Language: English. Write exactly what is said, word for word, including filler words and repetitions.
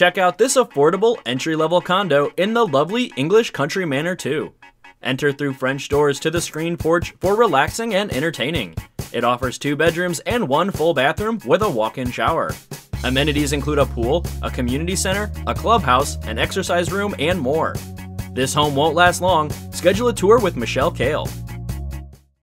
Check out this affordable entry-level condo in the lovely English Country Manor two. Enter through French doors to the screened porch for relaxing and entertaining. It offers two bedrooms and one full bathroom with a walk-in shower. Amenities include a pool, a community center, a clubhouse, an exercise room, and more. This home won't last long. Schedule a tour with Michelle Kahl.